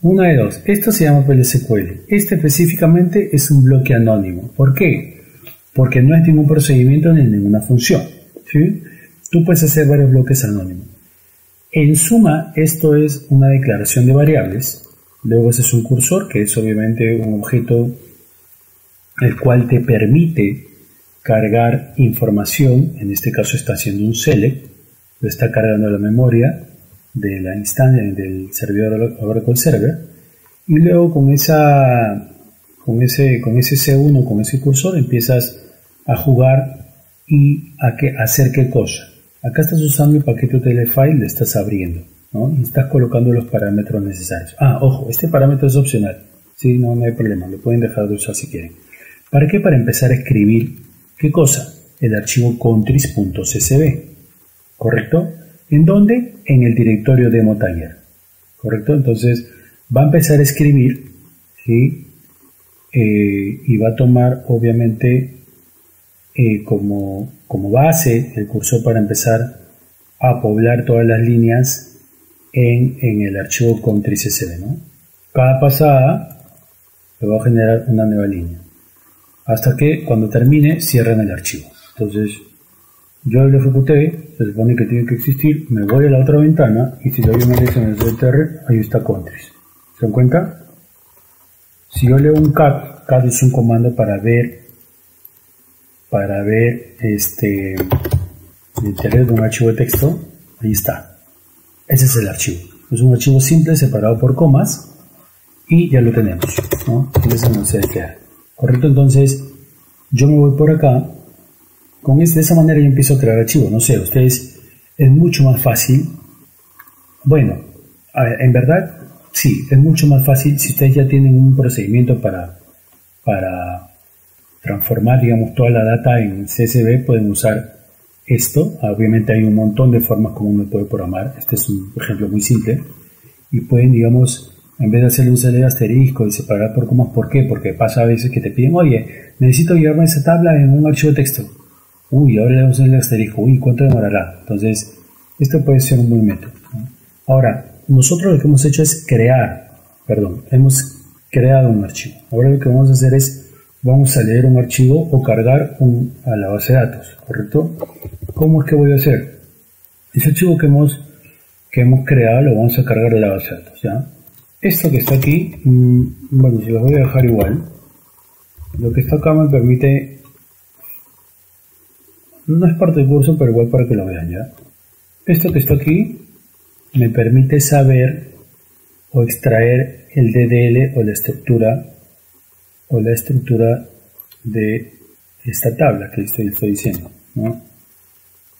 Una de dos. Esto se llama PL/SQL. Este específicamente es un bloque anónimo. ¿Por qué? Porque no es ningún procedimiento ni ninguna función, ¿sí? Tú puedes hacer varios bloques anónimos. En suma, esto es una declaración de variables. Luego haces un cursor, que es obviamente un objeto el cual te permite cargar información, en este caso está haciendo un select, lo está cargando la memoria de la instancia del servidor Oracle Server, y luego con ese C1, con ese cursor, empiezas a jugar y a hacer qué cosa. Acá estás usando el paquete UTL_FILE, le estás abriendo, ¿no? Y estás colocando los parámetros necesarios. Ah, ojo, este parámetro es opcional, ¿sí? No hay problema, lo pueden dejar de usar si quieren. ¿Para qué? Para empezar a escribir. ¿Qué cosa? El archivo countries.csv, ¿correcto? ¿En dónde? En el directorio demo taller, ¿correcto? Entonces va a empezar a escribir, ¿sí? Y va a tomar obviamente como base el cursor para empezar a poblar todas las líneas en el archivo countries.csv, ¿no? Cada pasada le va a generar una nueva línea, hasta que cuando termine cierran el archivo. Entonces yo lo ejecuté, se supone que tiene que existir, me voy a la otra ventana y si le doy una dirección en el CTR, ahí está countries. ¿Se dan cuenta? Si yo leo un cat, cat es un comando para ver el interior de un archivo de texto, ahí está, ese es el archivo, es un archivo simple separado por comas y ya lo tenemos, ¿no? Entonces no se queda. Correcto, entonces yo me voy por acá, de esa manera yo empiezo a crear archivos, no sé, ustedes es mucho más fácil, bueno, en verdad sí, es mucho más fácil si ustedes ya tienen un procedimiento para transformar, digamos, toda la data en CSV, pueden usar esto, obviamente hay un montón de formas como uno puede programar, este es un ejemplo muy simple, y pueden, digamos, en vez de hacerle un select asterisco y separar por comas, ¿por qué? Porque pasa a veces que te piden, oye, necesito llevarme esa tabla en un archivo de texto. Uy, ahora le damos el asterisco. Uy, ¿cuánto demorará? Entonces, esto puede ser un buen método, ¿no? Ahora, nosotros lo que hemos hecho es hemos creado un archivo. Ahora lo que vamos a hacer es, vamos a leer un archivo o cargar a la base de datos, ¿correcto? ¿Cómo es que voy a hacer? Ese archivo que hemos creado lo vamos a cargar a la base de datos, ¿ya? Esto que está aquí, bueno, se los voy a dejar igual. Lo que está acá me permite, no es parte del curso, pero igual para que lo vean ya. Esto que está aquí me permite saber o extraer el DDL o la estructura de esta tabla que estoy diciendo, ¿no?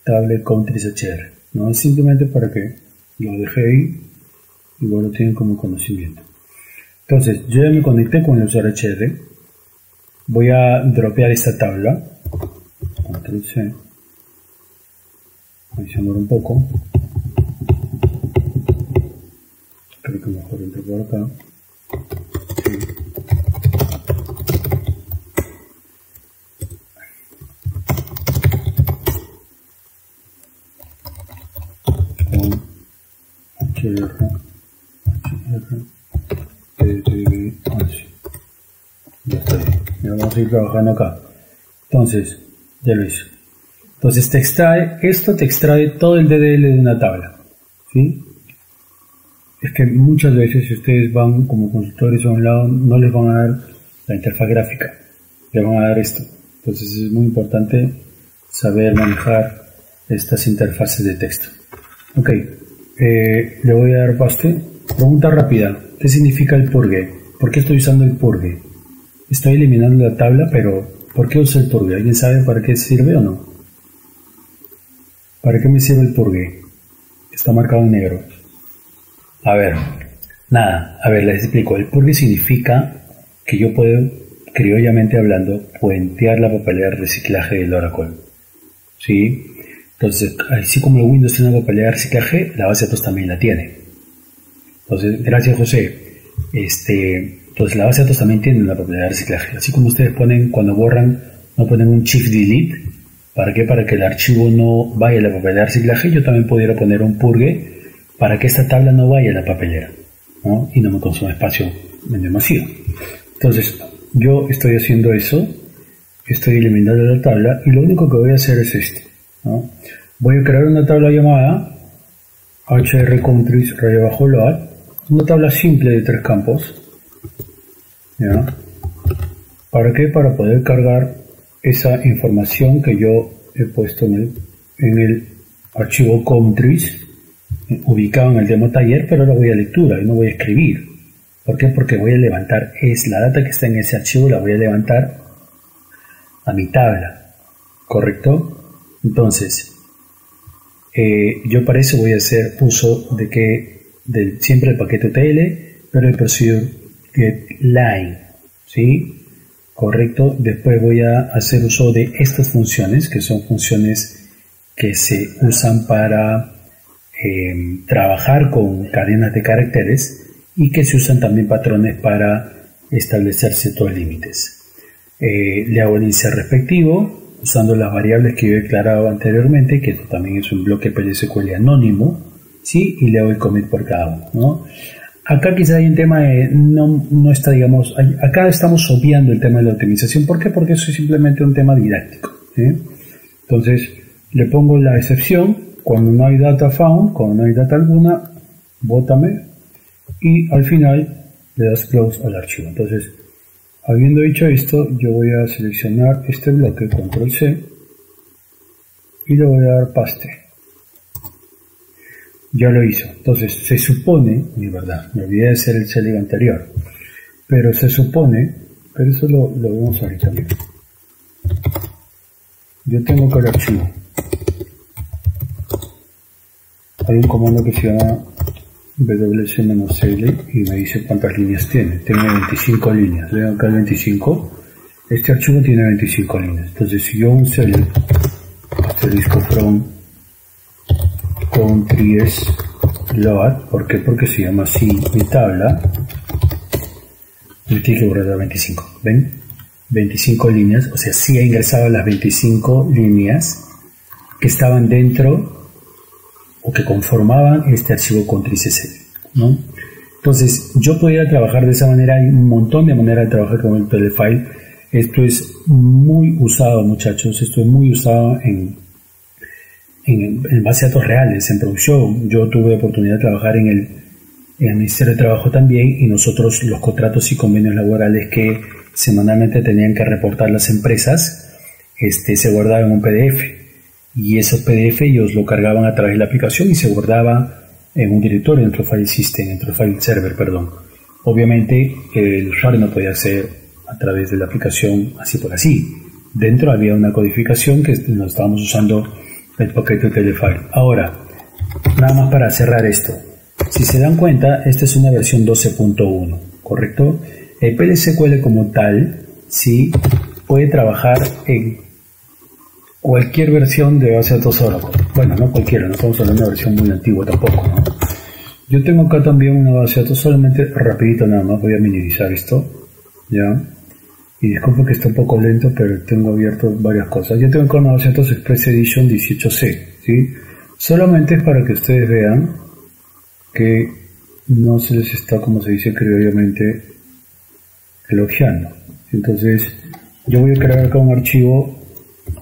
Table countries HR, ¿no? Simplemente para que lo deje ahí y bueno, tienen como conocimiento. Entonces, yo ya me conecté con el usuario HR. Voy a dropear esta tabla. Control C. Ahí se demora un poco. Creo que mejor entro por acá. Ya está bien. Ya vamos a ir trabajando acá. Entonces, ya lo hice. Entonces te extrae, esto te extrae todo el DDL de una tabla, ¿sí? Es que muchas veces si ustedes van como consultores a un lado, no les van a dar la interfaz gráfica, les van a dar esto. Entonces es muy importante saber manejar estas interfaces de texto. Ok, le voy a dar paste. Pregunta rápida, ¿qué significa el purge? ¿Por qué estoy usando el purge? Estoy eliminando la tabla, pero ¿por qué uso el purge? ¿Alguien sabe para qué sirve o no? ¿Para qué me sirve el purge? Está marcado en negro. A ver, nada, a ver, les explico. El purge significa que yo puedo, criollamente hablando, puentear la papelera de reciclaje del Oracle, ¿sí? Entonces, así como el Windows tiene una papelera de reciclaje, la base de datos también la tiene. Entonces, gracias José. Entonces, la base de datos también tiene una papelera de reciclaje. Así como ustedes ponen, cuando borran, no ponen un shift delete. ¿Para qué? Para que el archivo no vaya a la papelera de reciclaje. Yo también pudiera poner un purge para que esta tabla no vaya a la papelera, ¿no? Y no me consuma espacio demasiado. Entonces, yo estoy haciendo eso. Estoy eliminando la tabla. Y lo único que voy a hacer es esto, ¿no? Voy a crear una tabla llamada HR Countries _load. Una tabla simple de 3 campos. ¿Ya? ¿Para qué? Para poder cargar esa información que yo he puesto en el archivo countries, ubicado en el demo taller, pero ahora voy a lectura y no voy a escribir. ¿Por qué? Porque voy a levantar, es la data que está en ese archivo, la voy a levantar a mi tabla, ¿correcto? Entonces, yo para eso voy a hacer uso de siempre el paquete UTL, pero el procedure getLine, ¿sí? Correcto, después voy a hacer uso de estas funciones, que son funciones que se usan para trabajar con cadenas de caracteres y que se usan también patrones para establecer ciertos límites. Le hago el índice respectivo usando las variables que yo he declarado anteriormente, que esto también es un bloque PL/SQL anónimo, ¿sí? Y le hago el commit por cada uno, ¿no? Acá quizá hay un tema de, no está, digamos, acá estamos obviando el tema de la optimización. ¿Por qué? Porque eso es simplemente un tema didáctico, ¿sí? Entonces, le pongo la excepción, cuando no hay data found, cuando no hay data alguna, bótame, y al final le das close al archivo. Entonces, habiendo dicho esto, yo voy a seleccionar este bloque, control C, y le voy a dar paste. Ya lo hizo. Entonces, se supone, y verdad, me olvidé de hacer el selling anterior, pero se supone, pero eso lo vemos ahorita mismo. Yo tengo que el archivo. Hay un comando que se llama WC-L y me dice cuántas líneas tiene. Tiene 25 líneas. Le doy acá el 25. Este archivo tiene 25 líneas. Entonces, si yo un selling, asterisco from countries load, ¿por qué? Porque se llama así mi tabla, me tiene que borrar las 25, ¿ven? 25 líneas, o sea, sí ha ingresado las 25 líneas que estaban dentro o que conformaban este archivo countries SL, ¿no? Entonces, yo podría trabajar de esa manera. Hay un montón de maneras de trabajar con el PL/SQL. Esto es muy usado, muchachos, esto es muy usado en base a datos reales, en producción. Yo tuve oportunidad de trabajar en el Ministerio de Trabajo también, y nosotros los contratos y convenios laborales que semanalmente tenían que reportar las empresas, se guardaban en un PDF, y esos PDF ellos lo cargaban a través de la aplicación y se guardaba en un directorio dentro del file system, dentro del file server, perdón. Obviamente el usuario no podía hacer a través de la aplicación así por así. Dentro había una codificación que nos estábamos usando el paquete UTL_FILE. Ahora, nada más para cerrar esto. Si se dan cuenta, esta es una versión 12.1, ¿correcto? El PL/SQL como tal, sí, puede trabajar en cualquier versión de base de datos Oracle. Bueno, no cualquiera, no estamos hablando de una versión muy antigua tampoco, ¿no? Yo tengo acá también una base de datos, solamente rapidito nada más, voy a minimizar esto, ¿ya? Y disculpen que está un poco lento, pero tengo abierto varias cosas. Yo tengo acá una base de datos Express Edition 18C, ¿sí? Solamente es para que ustedes vean que no se les está, como se dice criollamente, elogiando. Entonces, yo voy a crear acá un archivo,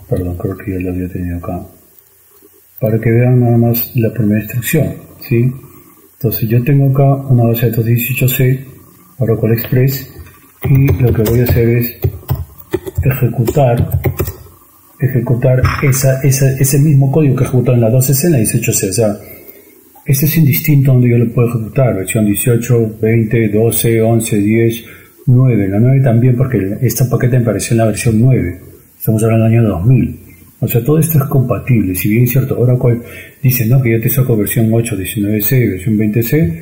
perdón, creo que ya lo había tenido acá, para que vean nada más la primera instrucción, ¿sí? Entonces, yo tengo acá una base de datos 18C, Oracle Express, y lo que voy a hacer es ejecutar ese mismo código que ejecutado en la 12C, en la 18C, o sea, este es indistinto donde yo lo puedo ejecutar, versión 18, 20, 12, 11, 10, 9, la 9 también porque este paquete me apareció en la versión 9, estamos hablando del año 2000, o sea, todo esto es compatible, si bien es cierto, Oracle dice, no, que yo te saco versión 8, 19C, versión 20C,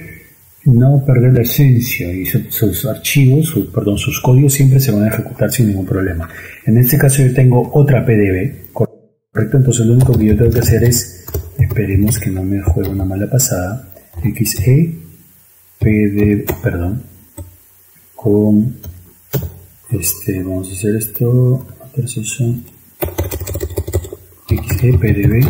no perder la esencia y sus archivos, sus códigos siempre se van a ejecutar sin ningún problema. En este caso yo tengo otra PDB, correcto, entonces lo único que yo tengo que hacer es, esperemos que no me juegue una mala pasada, vamos a hacer esto, XEPDB,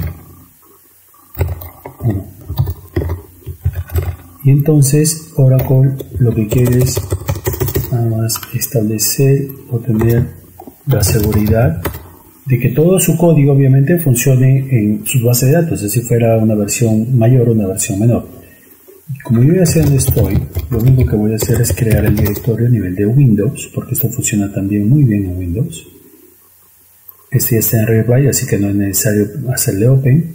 y entonces Oracle lo que quiere es nada más establecer o tener la seguridad de que todo su código obviamente funcione en su base de datos, así fuera una versión mayor o una versión menor. Como yo ya sé dónde estoy, lo único que voy a hacer es crear el directorio a nivel de Windows, porque esto funciona también muy bien en Windows. Este ya está en Red Hat, así que no es necesario hacerle Open.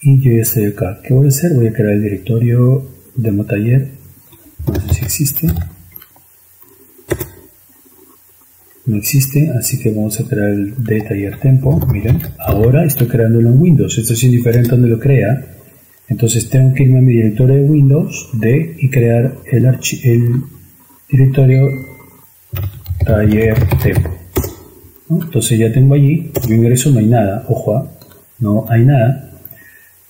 Y yo ya estoy acá. ¿Qué voy a hacer? Voy a crear el directorio demo taller, no sé si existe. No existe, así que vamos a crear el de taller tempo. Miren, ahora estoy creándolo en Windows, esto es indiferente donde lo crea, entonces tengo que irme a mi directorio de Windows y crear el directorio taller tempo, ¿no? Entonces ya tengo allí, yo ingreso, no hay nada, ojo, no hay nada.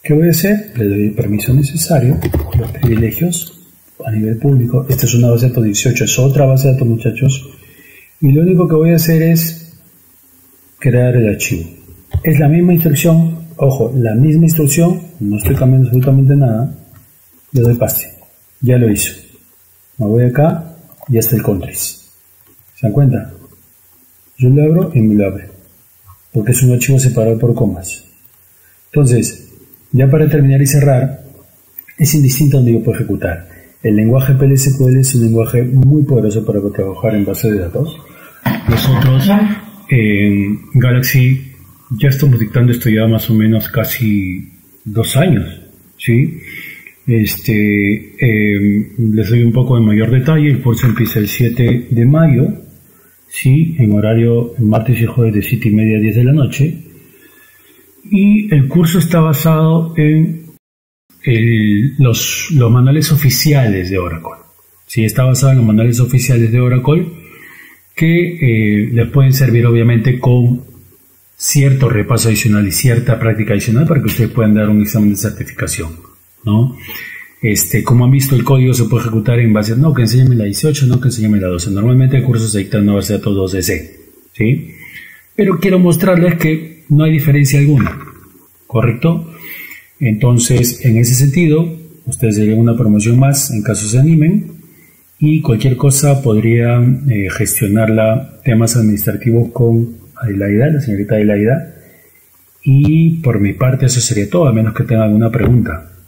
¿Qué voy a hacer? Le doy el permiso necesario, los privilegios a nivel público. Esta es una base de datos 18, es otra base de datos, muchachos. Y lo único que voy a hacer es crear el archivo. Es la misma instrucción, ojo, la misma instrucción, no estoy cambiando absolutamente nada. Le doy pase, ya lo hizo. Me voy acá y hasta el controls. ¿Se dan cuenta? Yo lo abro y me lo abre, porque es un archivo separado por comas. Entonces, ya para terminar y cerrar, es indistinto donde yo puedo ejecutar. El lenguaje PL/SQL es un lenguaje muy poderoso para trabajar en base de datos. Nosotros en Galaxy ya estamos dictando esto ya más o menos casi 2 años, ¿sí? Les doy un poco de mayor detalle. El curso empieza el 7 de mayo, ¿sí? En horario martes y jueves de 7:30 a 10 de la noche. Y el curso está basado en los manuales oficiales de Oracle. Sí, está basado en los manuales oficiales de Oracle que les pueden servir obviamente con cierto repaso adicional y cierta práctica adicional para que ustedes puedan dar un examen de certificación, ¿no? Como han visto, el código se puede ejecutar en base, no, que enséñame la 18, no, que enséñame la 12. Normalmente el curso se dicta en una base de datos 2DC, ¿sí? Pero quiero mostrarles que no hay diferencia alguna, ¿correcto? Entonces, en ese sentido, ustedes tienen una promoción más en caso se animen y cualquier cosa podrían gestionarla, temas administrativos con Adelaida, la señorita Adelaida. Y por mi parte eso sería todo, a menos que tengan alguna pregunta.